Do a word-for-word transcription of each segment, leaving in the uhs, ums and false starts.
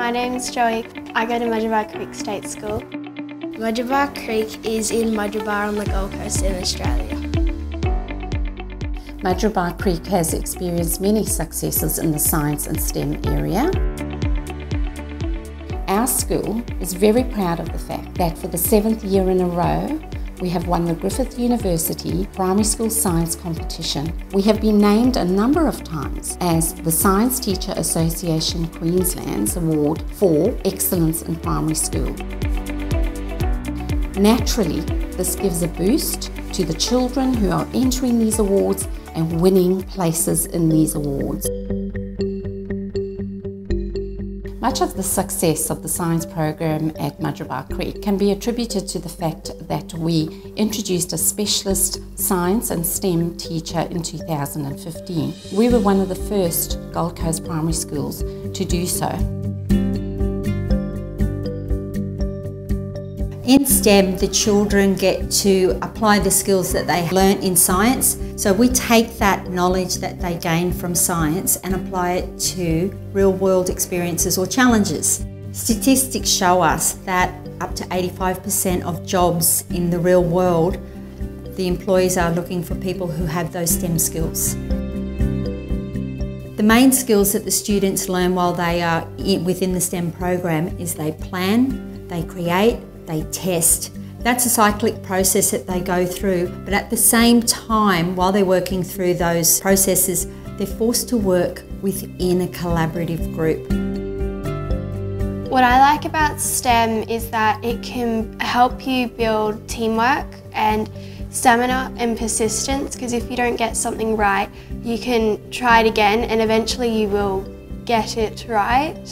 My name is Joey. I go to Mudgeeraba Creek State School. Mudgeeraba Creek is in Mudgeeraba on the Gold Coast in Australia. Mudgeeraba Creek has experienced many successes in the science and STEM area. Our school is very proud of the fact that for the seventh year in a row, we have won the Griffith University Primary School Science Competition. We have been named a number of times as the Science Teacher Association Queensland's Award for Excellence in Primary School. Naturally, this gives a boost to the children who are entering these awards and winning places in these awards. Much of the success of the science program at Mudgeeraba Creek can be attributed to the fact that we introduced a specialist science and STEM teacher in two thousand fifteen. We were one of the first Gold Coast primary schools to do so. In STEM, the children get to apply the skills that they learnt in science. So we take that knowledge that they gain from science and apply it to real-world experiences or challenges. Statistics show us that up to eighty-five percent of jobs in the real world, the employees are looking for people who have those STEM skills. The main skills that the students learn while they are within the STEM program is they plan, they create, they test. That's a cyclic process that they go through, but at the same time, while they're working through those processes, they're forced to work within a collaborative group. What I like about STEM is that it can help you build teamwork and stamina and persistence, because if you don't get something right, you can try it again and eventually you will get it right.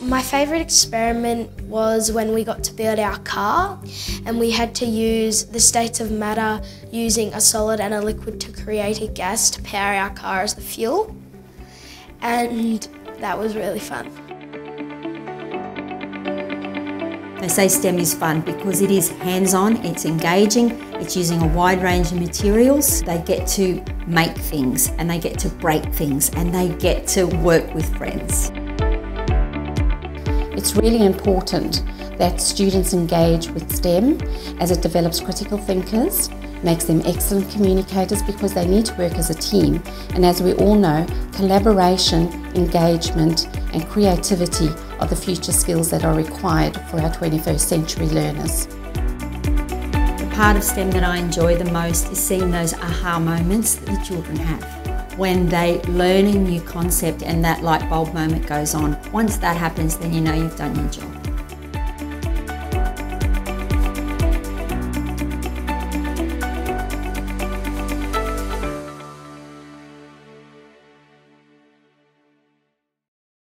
My favourite experiment was when we got to build our car and we had to use the states of matter using a solid and a liquid to create a gas to power our car as the fuel, and that was really fun. They say STEM is fun because it is hands-on, it's engaging, it's using a wide range of materials. They get to make things and they get to break things and they get to work with friends. It's really important that students engage with STEM as it develops critical thinkers, makes them excellent communicators because they need to work as a team. And as we all know, collaboration, engagement and creativity are the future skills that are required for our twenty-first century learners. The part of STEM that I enjoy the most is seeing those aha moments that the children have. When they learn a new concept and that light bulb moment goes on. Once that happens, then you know you've done your job.